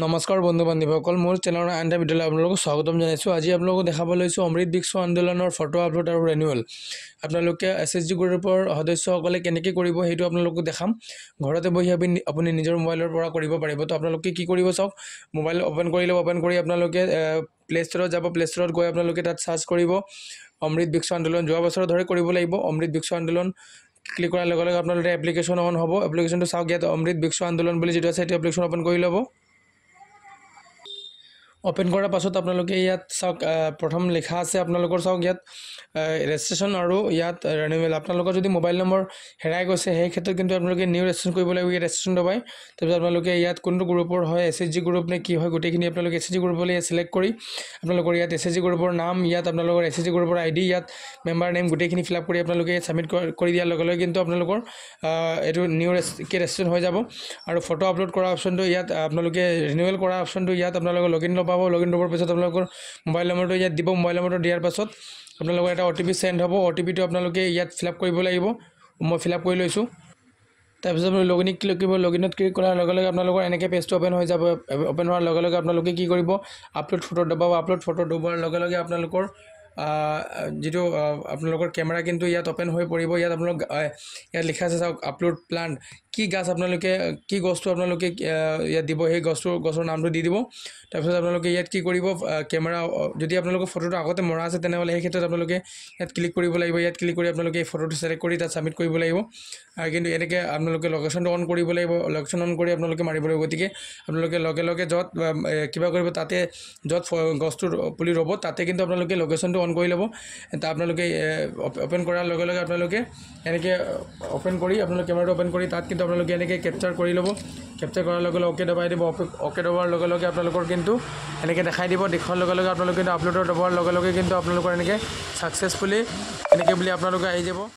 नमस्कार बंधु बान्धीवসকল मोर चैनल आन एटा भिडियोले आपलोगक स्वागतम जनाइछु। आज आपलोगक देखाब लैछु अमृत ब्रिक्ष्य आन्दोलनर फटो आपलोड आरो रिन्युअल। आपलोगके एसएसजी ग्रुपर सदस्यসকলে केनेके करिबो हेतु आपलोगक देखाम। घरते बहि आपुनि निजर मोबाइलर परा करिबो पारिबो। तो आपलोगके की करिबो चाওক मोबाइल ओपन करिले ओपन करि आपलोगके प्ले स्टोर जाबो। प्ले स्टोर गय आपलोगके तात सर्च करिबो अमृत ब्रिक्ष्य आन्दोलन। जोआ बसर धरे करिबो लागिबो अमृत ब्रिक्ष्य आन्दोलन। क्लिक करार लगे लगे आपलोगले एप्लिकेशन ऑन हबो। एप्लिकेशन तो चाওক यात अमृत ब्रिक्ष्य आन्दोलन बुलि जेटा सेट एप्लिकेशन ओपन करि लबो। ओपेन करार पाছত आपनालोके यात साक प्रथम लेखा आछे आपनालोकर साक यात रेजिस्ट्रेशन आरो यात रिन्युअल। आपनालोकर जदि मोबाइल नम्बर हेराय गयसे हे क्षेत्र किन्तु आपनालोके न्यू रेजिस्ट्रेशन करिब लागिब। रेजिस्ट्रेशन दबाय तब आपनालोके यात कोनটো ग्रुपर হয় एसएसजी ग्रुप ने की হয় गुटेखिनि आपनालोके एसएसजी ग्रुपले सिलेक्ट करि आपनालोकर यात एसएसजी ग्रुपर नाम यात आपनालोकर एसएसजी ग्रुपर आईडी यात मेम्बर नेम गुटेखिनि फिल आप करि आपनालोके सबमिट करि दियार लगे लगे किन्तु आपनालोकर एटु न्यू रेजिस्ट्रेशन হৈ যাব। आरो फटो अपलोड কৰা অপচনটো ইয়াত आपनालोके रिन्युअल কৰা অপচনটো ইয়াত आपनालोके লগइन ল লগइन कर पास मोबाइल नम्बर तो इतना दी। मोबाइल नम्बर दियार पास अपना ओटीपी सेंड हम। ओटीपी तो अपने इतना फिलअप लगे। मैं फिलअप कर लैसो। तक लगइन क्लिक कर लगइन क्लिक करारे पेज तो ओपेन हो जा। ओपेन हारे अपने कि आपलोड फोटो दबाव। आपलोड फोटो दबार लगे अपने जी अपने केमेरा कितना इतना ओपेन हो पड़े। इतना लिखा से चाक आपलोड प्लांट कि गाच अपने कि गसटो अपने इतना दी गसटो गसर नाम दी दी। तक अपने इतना कि केमेरा जो अपने फोटो आगते मरा आसे क्षेत्र में अपने इतना क्लिक कर लगे। इतना क्लिक कर फोटो सिलेक्ट कर सबमिट कर लगे। कितना इनके अपने लोकेशन तो अन कर लगे। लोकेशन अन कर मार गति के अपने जो क्या करते जो गसटो पुलि रोब ताते कि अपने लोकेशन तो अन कर लो। ओपेन करारे अपने ओपेन कर केमेरा ओपेन कर तक कितना अपने कैपचार कर लो। कैपचार करार ओके दबाई दी। ओके दबार लगे अपने कि देखा दी। देखार लगे अपने अपलोड दबार लगे कि अपने सक्सेसफुली अपने आई जा।